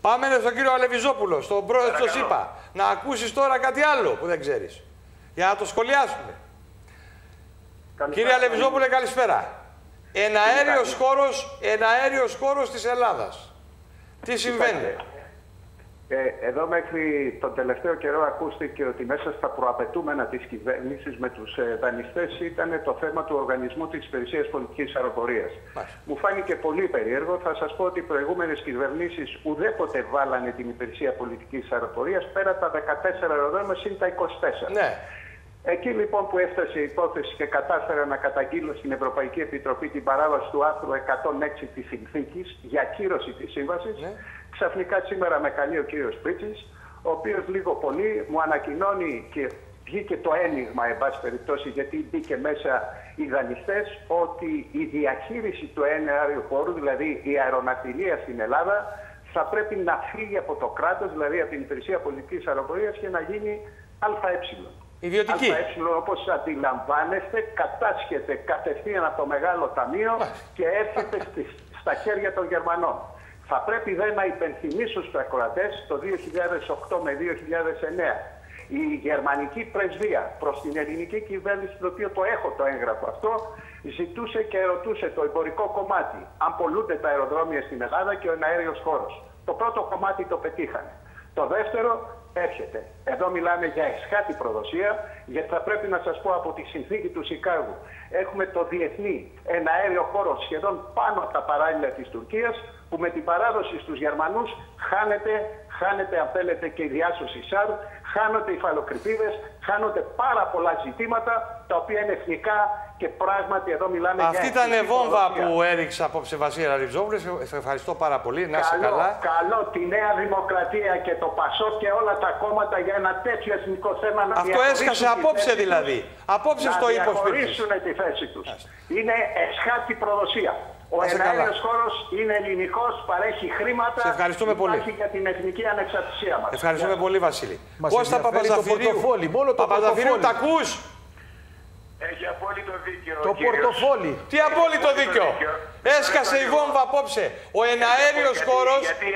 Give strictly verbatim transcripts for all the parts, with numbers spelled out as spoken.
Πάμε στον κύριο Αλεβιζόπουλο, στον πρόεδρο του ΣΥΠΑ. Να ακούσεις τώρα κάτι άλλο που δεν ξέρεις. Για να το σχολιάσουμε. Καλησπέρα. Κύριε Αλεβιζόπουλε, καλησπέρα. Εναέριος χώρος, εναέριος χώρος της Ελλάδας. Τι συμβαίνει? Ε, εδώ μέχρι τον τελευταίο καιρό ακούστηκε ότι μέσα στα προαπαιτούμενα της κυβέρνησης με τους δανειστές ήταν το θέμα του οργανισμού της υπηρεσίας πολιτικής αεροπορίας. Μου φάνηκε πολύ περίεργο. Θα σας πω ότι οι προηγούμενες κυβερνήσεις ουδέποτε βάλανε την υπηρεσία πολιτικής αεροπορίας πέρα τα δεκατέσσερα αεροδρόμια συν τα είκοσι τέσσερα. Ναι. Εκεί λοιπόν που έφτασε η υπόθεση και κατάφερα να καταγγείλω στην Ευρωπαϊκή Επιτροπή την παράβαση του άρθρου εκατόν έξι της συνθήκης για κύρωση της σύμβασης, ναι. Ξαφνικά σήμερα με καλεί ο κύριος Πίτσης, ο οποίος λίγο πολύ μου ανακοινώνει και βγήκε το ένιγμα, εν πάση περιπτώσει, γιατί μπήκε μέσα οι δανειστές, ότι η διαχείριση του εναέριου χώρου, δηλαδή η αεροναυτιλία στην Ελλάδα, θα πρέπει να φύγει από το κράτος, δηλαδή από την υπηρεσία πολιτικής αεροπορίας και να γίνει ΑΕ. Ιδιωτική. ΑΕ, όπως αντιλαμβάνεστε, κατάσχεται κατευθείαν από το μεγάλο ταμείο και έρχεται στα χέρια των Γερμανών. Θα πρέπει δε να υπενθυμίσω στους ακροατές το δύο χιλιάδες οκτώ με δύο χιλιάδες εννέα η γερμανική πρεσβεία προς την ελληνική κυβέρνηση, το οποίο το έχω το έγγραφο αυτό, ζητούσε και ερωτούσε το εμπορικό κομμάτι αν πολλούνται τα αεροδρόμια στην Ελλάδα και ο εναέριος χώρος. Το πρώτο κομμάτι το πετύχανε. Το δεύτερο έρχεται. Εδώ μιλάμε για εσχάτη προδοσία, γιατί θα πρέπει να σας πω από τη συνθήκη του Σικάγου έχουμε το διεθνή εναέριο χώρο σχεδόν πάνω από τα παράλια της Τουρκίας, που με την παράδοση στους Γερμανούς χάνεται, χάνεται αν θέλετε και η διάσωση ΣΑΡ, χάνονται οι φαλοκρηπίδες, χάνονται πάρα πολλά ζητήματα τα οποία είναι εθνικά και πράγματι εδώ μιλάμε. Αυτή για... Αυτή ήταν βόμβα που έριξε απόψε, Βασίλη Ραριτζόπουλε. Σε ευχαριστώ πάρα πολύ. Να είσαι καλά. Καλό τη Νέα Δημοκρατία και το ΠΑΣΟΚ και όλα τα κόμματα για ένα τέτοιο εθνικό θέμα να διαχωρίσουν. Αυτό έσκασε απόψε δηλαδή. Απόψε το είπε. Να διαχωρίσουν τη θέση τους. Είναι εσχάτη προδοσία. Ο εναέριος χώρος είναι ελληνικός, παρέχει χρήματα. Σε ευχαριστούμε πολύ. Υπάρχει για την εθνική ανεξαρτησία μας. Ευχαριστούμε πολύ, Βασίλη. Μας Κώστα Παπασοφυρίου. Μόνο το Παπανταφυρίλη, τα ακούς? Έχει απόλυτο δίκιο. Το πορτοφόλι. Τι απόλυτο δίκιο. Έσκασε η βόμβα απόψε. Ο εναέριος χώρος. Γιατί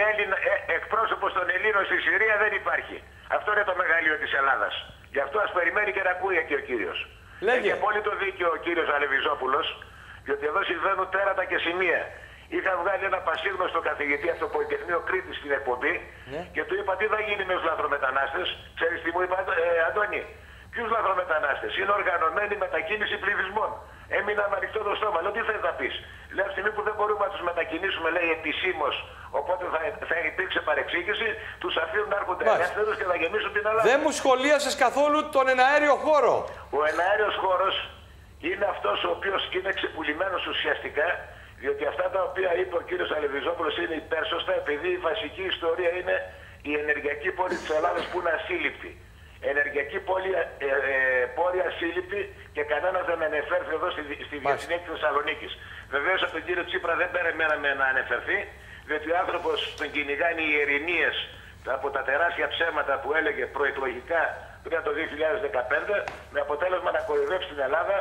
εκπρόσωπος των Ελλήνων στη Συρία δεν υπάρχει. Αυτό είναι το μεγαλείο της Ελλάδας. Γι' αυτό ας περιμένει και να ακούει και ο κύριος. Έχει απόλυτο δίκιο ο κύριος Αλεβιζόπουλος. Διότι εδώ συμβαίνουν τέρατα και σημεία. Είχα βγάλει ένα πασίγνωστο καθηγητή από το Πολυτεχνείο Κρήτη στην εκπομπή, ναι. Και του είπα τι θα γίνει με τους λαθρομετανάστες. Ξέρεις τι μου είπα, ε, Αντώνη? Ποιους λαθρομετανάστες? Είναι οργανωμένη μετακίνηση πληθυσμών. Έμεινα ανοιχτό το στόμα. Λέω τι θες να πεις? Λέω στιγμή που δεν μπορούμε να τους μετακινήσουμε, λέει, επισήμως. Οπότε θα, θα υπήρξε παρεξήγηση. Τους αφήνουν να έρχονται ελεύθερους και θα γεμίσουν την Ελλάδα. Δεν μου σχολίασες καθόλου τον εναέριο χώρο. Ο εναέριος χώρος είναι αυτός ο οποίος είναι ξεπουλημένος ουσιαστικά, διότι αυτά τα οποία είπε ο κύριος Αλεβιζόπουλος είναι υπέρσωστα, επειδή η βασική ιστορία είναι η ενεργειακή πόλη της Ελλάδας που είναι ασύλληπτη. Ενεργειακή πόλη, ε, ε, πόλη ασύλληπτη και κανένας δεν ανεφέρθη εδώ στη, στη διεθνή της Θεσσαλονίκης. Βεβαίως από τον κύριο Τσίπρα δεν περιμέναμε να ανεφερθεί, διότι ο άνθρωπος τον κυνηγάνε οι ειρηνίες από τα τεράστια ψέματα που έλεγε προεκλογικά πριν το δύο χιλιάδες δεκαπέντε, με αποτέλεσμα να κορυδέψει την Ελλάδα,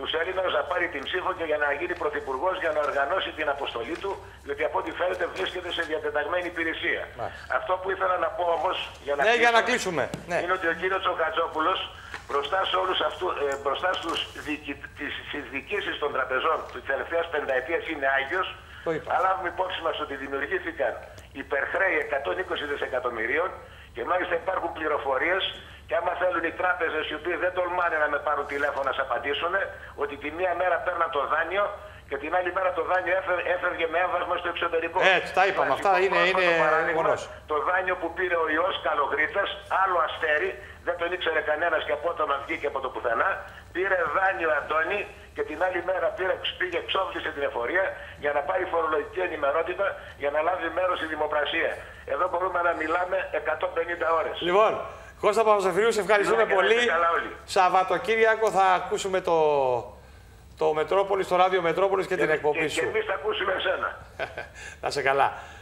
τους Έλληνες, να πάρει την ψήφο και για να γίνει πρωθυπουργός, για να οργανώσει την αποστολή του, διότι από ό,τι φαίνεται βρίσκεται σε διατεταγμένη υπηρεσία. Ναι. Αυτό που ήθελα να πω όμως για να, ναι, κλείσουμε, για να κλείσουμε, είναι, ναι, ότι ο κύριος Τσοκατζόπουλος μπροστά, σε όλους αυτού, ε, μπροστά στους δικη, τις διοικήσεις των τραπεζών της τελευταίας πενταετίας είναι άγιος, αλλά με υπόψη μας ότι δημιουργήθηκαν υπερχρέη εκατόν είκοσι δισεκατομμυρίων και μάλιστα υπάρχουν πληροφορίες. Και άμα θέλουν οι τράπεζες, οι οποίοι δεν τολμάνε να με πάρουν τηλέφωνα, να σας απαντήσουν ότι τη μία μέρα παίρναν το δάνειο και την άλλη μέρα το δάνειο έφευγε με έμβασμα στο εξωτερικό. Έτσι, τα είπαμε. Αυτά είναι, είναι γεγονός. Το δάνειο που πήρε ο Ιώσκας Καλογρίτας, άλλο αστέρι, δεν τον ήξερε κανένας και απότομα βγήκε από το πουθενά. Πήρε δάνειο, Αντώνη, και την άλλη μέρα πήρε, πήγε, ξόφλησε την εφορία για να πάρει φορολογική ενημερότητα για να λάβει μέρος στη δημοπρασία. Εδώ μπορούμε να μιλάμε εκατόν πενήντα ώρες. Λοιπόν. Κώστα Παπασοφυρίου, σε ευχαριστούμε πολύ. Σαββατοκύριακο θα ακούσουμε το, το Μετρόπολη, στο ράδιο Μετρόπολης και, και την εκπομπή και, σου. Και εμείς θα ακούσουμε εσένα. Να σε καλά.